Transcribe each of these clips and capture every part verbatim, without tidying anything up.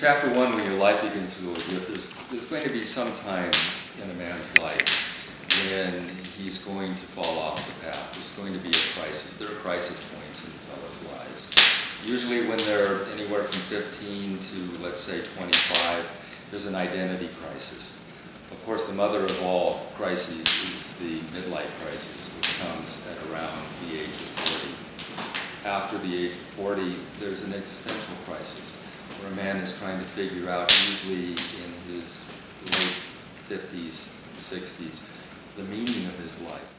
chapter one, when your life begins to go adrift, there's, there's going to be some time in a man's life when he's going to fall off the path. There's going to be a crisis. There are crisis points in fellows' lives. Usually when they're anywhere from fifteen to, let's say, twenty-five, there's an identity crisis. Of course, the mother of all crises is the midlife crisis, which comes at around the age of forty. After the age of forty, there's an existential crisis, where a man is trying to figure out, usually in his late fifties, sixties, the meaning of his life.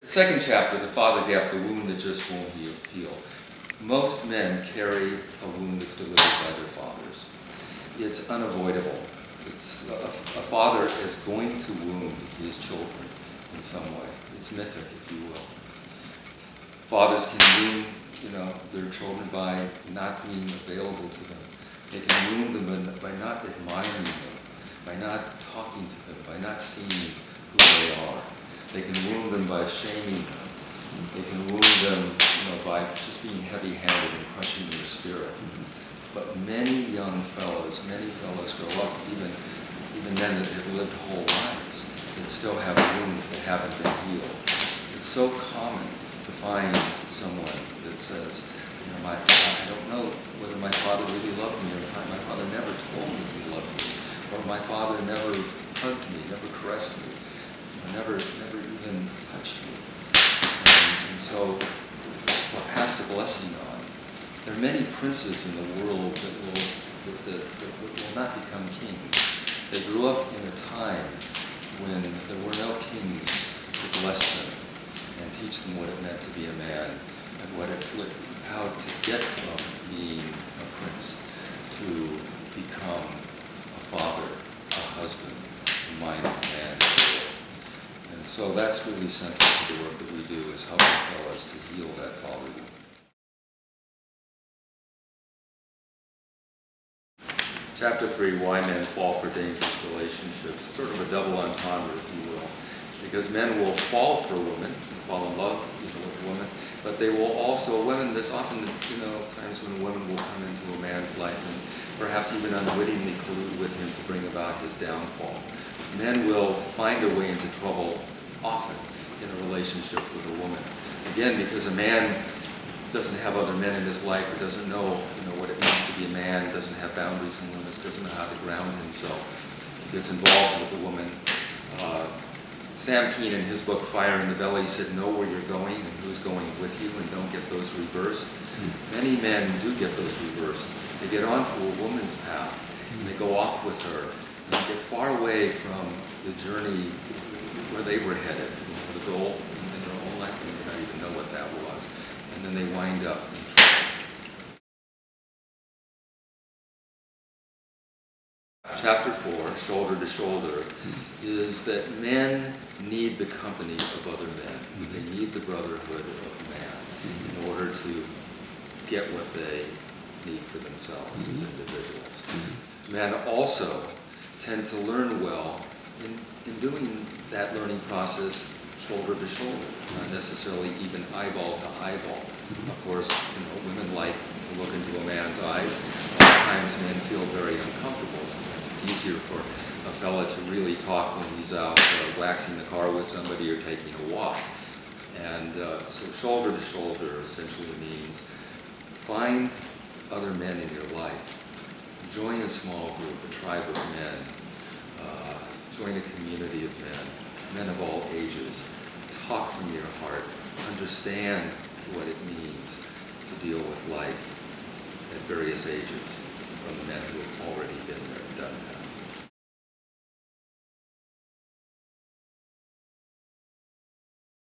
The second chapter, the father gap, the wound that just won't heal. Most men carry a wound that's delivered by their fathers. It's unavoidable. It's a, a father is going to wound his children in some way. It's mythic, if you will. Fathers can wound, you know, their children by not being available to them. They can wound them by not admiring them, by not talking to them, by not seeing who they are. They can wound them by shaming them. They can wound them, you know, by just being heavy-handed and crushing their spirit. But many young fellows, many fellows grow up, even, even men that have lived whole lives, that still have wounds that haven't been healed. It's so common to find someone that says, you know, my, I don't know whether my father really loved me or not. My father never told me he loved me, or my father never hugged me, never caressed me, or never, never even touched me. And, and so, well, pass the blessing on. There are many princes in the world that will, that, that, that will not become kings. They grew up in a time when there were no kings to bless them and teach them what it meant to be a man and what it how to get from being a prince to become a father, a husband, a mindful man. And so that's really central to the work that we do, is helping fellows to heal that father wound. Chapter three, Why Men Fall for Dangerous Relationships. Sort of a double entendre, if you will. Because men will fall for a woman, fall in love, you know, with a woman, but they will also, women, there's often, you know, times when a woman will come into a man's life and perhaps even unwittingly collude with him to bring about his downfall. Men will find a way into trouble often in a relationship with a woman. Again, because a man doesn't have other men in his life, or doesn't know, you know, what it means to be a man, doesn't have boundaries and limits, doesn't know how to ground himself, gets involved with a woman. Uh, Sam Keen, in his book Fire in the Belly, said, know where you're going and who's going with you, and don't get those reversed. Mm. Many men do get those reversed. They get onto a woman's path, and they go off with her, and they get far away from the journey where they were headed, you know, the goal in their own life, and they don't even know what that was. And then they wind up in trouble. Chapter four, Shoulder to Shoulder, is that men need the company of other men. They need the brotherhood of man in order to get what they need for themselves as individuals. Men also tend to learn well in, in doing that learning process shoulder to shoulder, not necessarily even eyeball to eyeball. Of course, you know, women like to look into a man's eyes. Sometimes men feel very uncomfortable. Sometimes it's easier for a fella to really talk when he's out uh, waxing the car with somebody or taking a walk. And uh, so shoulder to shoulder essentially means find other men in your life. Join a small group, a tribe of men. Uh, join a community of men. Men of all ages, talk from your heart, understand what it means to deal with life at various ages from the men who have already